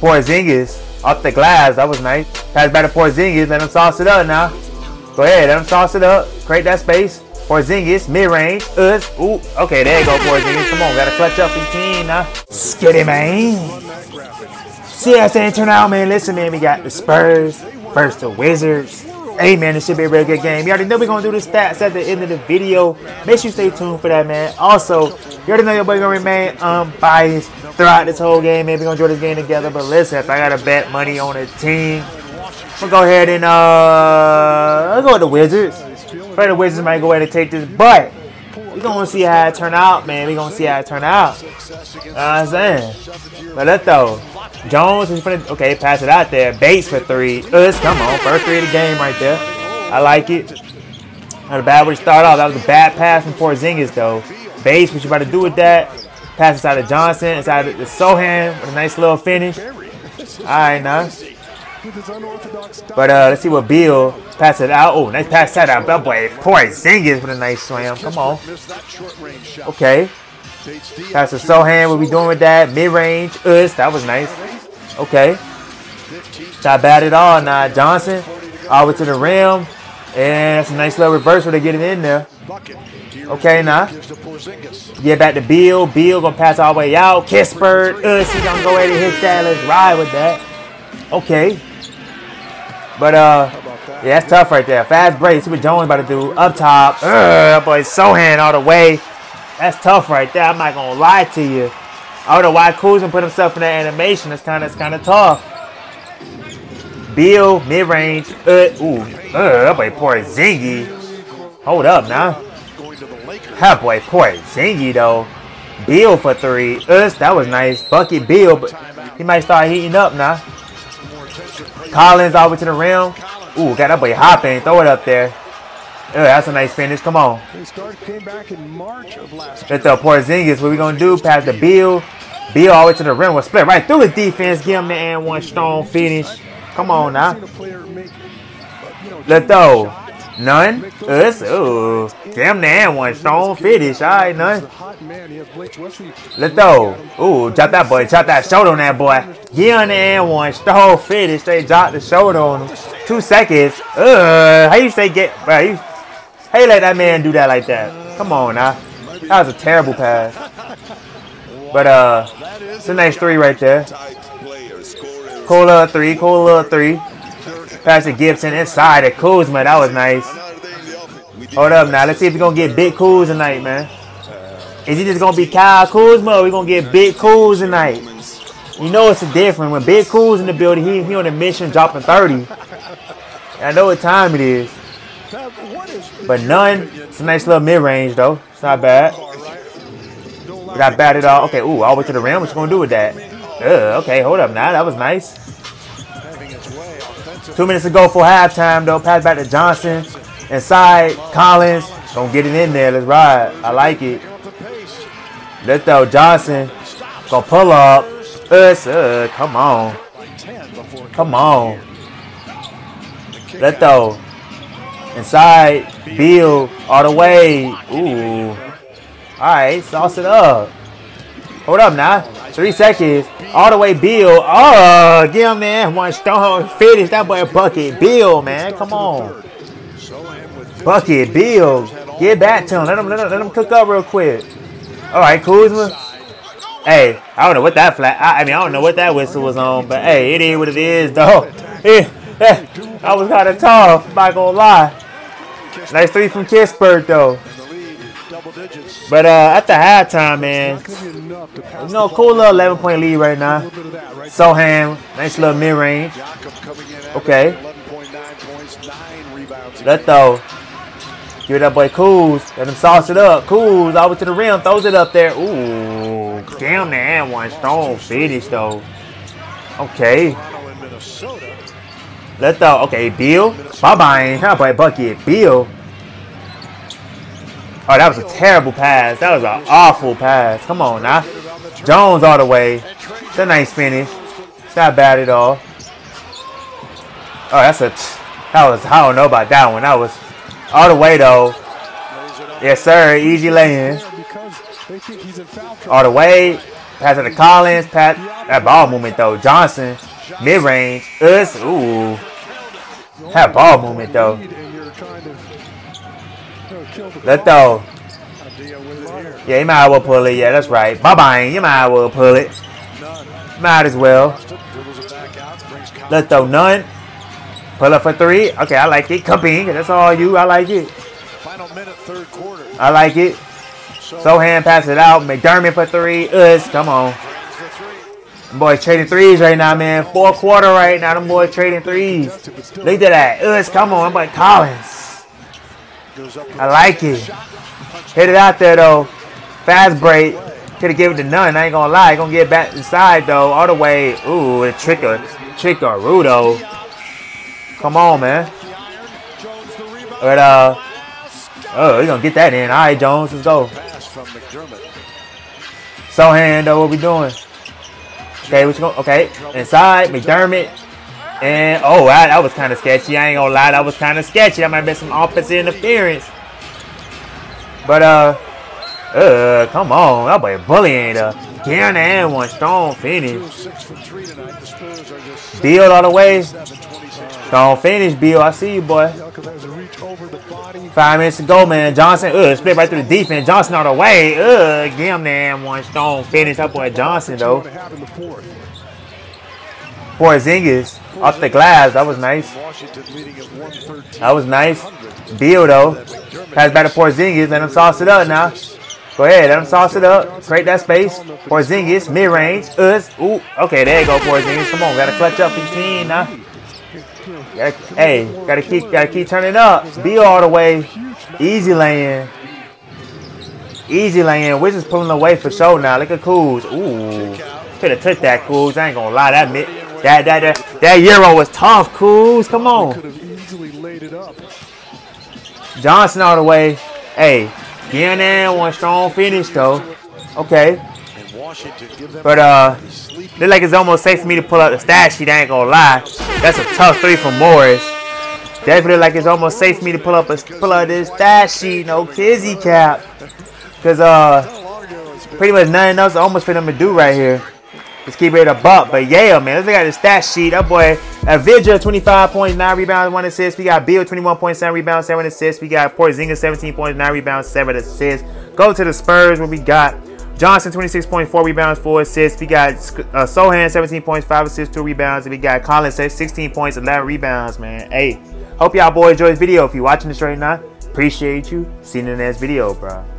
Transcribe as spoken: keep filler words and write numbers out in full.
Porzingis off the glass. That was nice. Pass back to Porzingis. Let him sauce it up now. Go ahead. Let him sauce it up. Create that space. Porzingis, mid-range. Us. Ooh. Okay, there you go, Porzingis. Come on. Got to clutch up in team now. Skitty, man. C S N, turn out, man. Listen, man. We got the Spurs versus the Wizards. Hey, man, this should be a really good game. You already know we're going to do the stats at the end of the video. Make sure you stay tuned for that, man. Also, you already know your boy going to remain unbiased throughout this whole game. Maybe we're going to enjoy this game together. But listen, if I got to bet money on a team, I'm going to go ahead and uh, I'll go with the Wizards. I think the Wizards might go ahead and take this, but we're going to see how it turn out, man. We're going to see how it turn out. You know what I'm saying? But let's go. Jones is finna, okay, pass it out there. Bates for three. Us, come on. First three of the game right there. I like it. Not a bad way to start off. That was a bad pass from Porzingis, though. Bates, what you about to do with that? Pass inside of Johnson, inside of the Sochan with a nice little finish. All right, nice. But uh, let's see what Beal passes it out. Oh, nice pass that out. That boy Porzingis with a nice slam. Come on. Okay. Pass to Sochan. What we doing with that? Mid-range. Us. That was nice. Okay. Not bad at all. Now Johnson. All the way to the rim. And that's a nice little reverse where they get it in there. Okay, now. Get back to Beal. Beal going to pass all the way out. Kispert. Us. He's going to go ahead and hit that. Let's ride with that. Okay. But, uh, yeah, that's tough right there. Fast break. See what Jones about to do. Up top. That boy Sochan all the way. That's tough right there. I'm not going to lie to you. I don't know why Kuzma put himself in that animation. That's kind of kind of tough. Beal, mid-range. Uh, ooh, uh, that boy Porzingis. Hold up now. That boy Porzingis, though. Beal for three. Uh, that was nice. Bucket Beal, but he might start heating up now. Collins all the way to the rim. Ooh, got that boy hopping. Throw it up there. Ew, that's a nice finish. Come on. Let's go Porzingis. What we going to do? Pass the Beal. Beal all the way to the rim. We'll split right through the defense. Give him the and one strong finish. Come on now. Let's go. None. Us. Ooh. Damn, the and one strong finish. All right, none. Let's go. Ooh, drop that boy. Drop that shoulder on that boy. Give him the and one strong finish. They drop the shoulder on him. Two seconds. Uh, how you say get? Bro, you, how you let that man do that like that? Come on now. That was a terrible pass. But uh, it's a nice three right there. Cool little three, cool little three. Pass to Gibson inside at Kuzma. That was nice. Hold up now. Let's see if we're going to get big Kuz tonight, man. Is he just going to be Kyle Kuzma or we going to get big Kuz tonight? You know it's a different. When big Kuz in the building, he, he on a mission dropping thirty. I know what time it is. But none. It's a nice little mid-range, though. It's not bad. We got bad at all. Okay, ooh, all the way to the rim. What you going to do with that? Ugh, okay, hold up now. That was nice. Two minutes to go for halftime, though. Pass back to Johnson. Inside, Collins. Going to get it in there. Let's ride. I like it. Let's go. Johnson. Going to pull up. Ugh, uh, come on. Come on. Let's go. Inside, Beal, all the way. Ooh. Alright, sauce it up. Hold up now. Three seconds. All the way, Beal. Oh, give him, man. One strong finish. That boy bucket. Beal, man. Come on. Bucket, Beal. Get back to him. Let him, let him, let him cook up real quick. Alright, Kuzma. Hey, I don't know what that flat. I, I mean, I don't know what that whistle was on, but hey, it is what it is, though. Yeah. I was kind of tough, I'm not gonna lie. Nice three from Kispert, though. But uh, at the halftime, man, you know, cool little eleven point lead right now. Sochan, nice little mid range. Okay. Let's go. Give it up, boy. Kuz. Let him sauce it up. Kuz all the way to the rim, throws it up there. Ooh, damn, man, one strong finish, though. Okay. Let's go. Okay, Beal. Bye-bye. How about Bucket? Beal. Oh, that was a terrible pass. That was an awful pass. Come on now. Jones all the way. It's a nice finish. It's not bad at all. Oh, that's a... That was... I don't know about that one. That was all the way, though. Yes, sir. Easy lay-in. All the way. Pass it to Collins. Pass... That ball movement though. Johnson, mid-range. Us. Ooh. That ball movement though. Let's go. Yeah, he might as well pull it. Yeah, that's right. Bye-bye. You might as well pull it. Might as well. Let's throw none. Pull up for three. Okay, I like it. Kabinga. That's all you. I like it. Final minute, third quarter. I like it. Sochan pass it out. McDermott for three. Us. Come on. Them boys trading threes right now, man. Fourth quarter right now. Them boys trading threes. Look at that. Us. Come on. I'm like Collins. I like it. Hit it out there, though. Fast break. Could have given it to none. I ain't going to lie. Going to get back inside, though. All the way. Ooh, a tricker. Trickarudo. Come on, man. But, uh, oh, we're going to get that in. All right, Jones, let's go. Sochan, though, what we doing? Okay, what you going? Okay, inside, McDermott. And, oh, I, that was kind of sketchy. I ain't going to lie. That was kind of sketchy. That might have been some offensive interference. But, uh, uh, come on. That boy bullying the down and one strong finish. Beal all the way. Strong finish, Beal. I see you, boy. Five minutes to go, man. Johnson, uh, split right through the defense. Johnson all the way. Uh, damn, damn, one strong finish. That boy Johnson, though. Porzingis off the glass. That was nice. That was nice. Beal, though. Pass back to Porzingis. Let him sauce it up now. Go ahead. Let him sauce it up. Create that space. Porzingis, mid-range. Us. Ooh. Okay, there you go, Porzingis. Come on. Got to clutch up fifteen now. Gotta, hey, got to keep, gotta keep turning up. Beal all the way. Easy lane. Easy lane. Wizards pulling away for sure now. Look at Kuz. Ooh. Could have took that, Kuz. I ain't going to lie. That mid. That, that, that, that Euro was tough, Kuz. Come on. Johnson all the way. Hey, getting there. One strong finish, though. Okay. But, uh, look like it's almost safe for me to pull out the stat sheet. I ain't going to lie. That's a tough three from Morris. Definitely like it's almost safe for me to pull up a, pull out this stat sheet. No kizzy cap. Because, uh, pretty much nothing else almost for them to do right here. Let's keep it a buck. But yeah, man, let's look at the stat sheet. That boy, Avdija, twenty-five points, nine rebounds, one assist. We got Beal, twenty-one points, seven rebounds, seven assists. We got Porzingis, seventeen points, nine rebounds, seven assists. Go to the Spurs where we got Johnson, twenty-six points, four rebounds, four assists. We got uh, Sochan, seventeen points, five assists, two rebounds. And we got Collins, sixteen points, eleven rebounds, man. Hey, hope y'all boys enjoy this video. If you're watching this right now, appreciate you. See you in the next video, bro.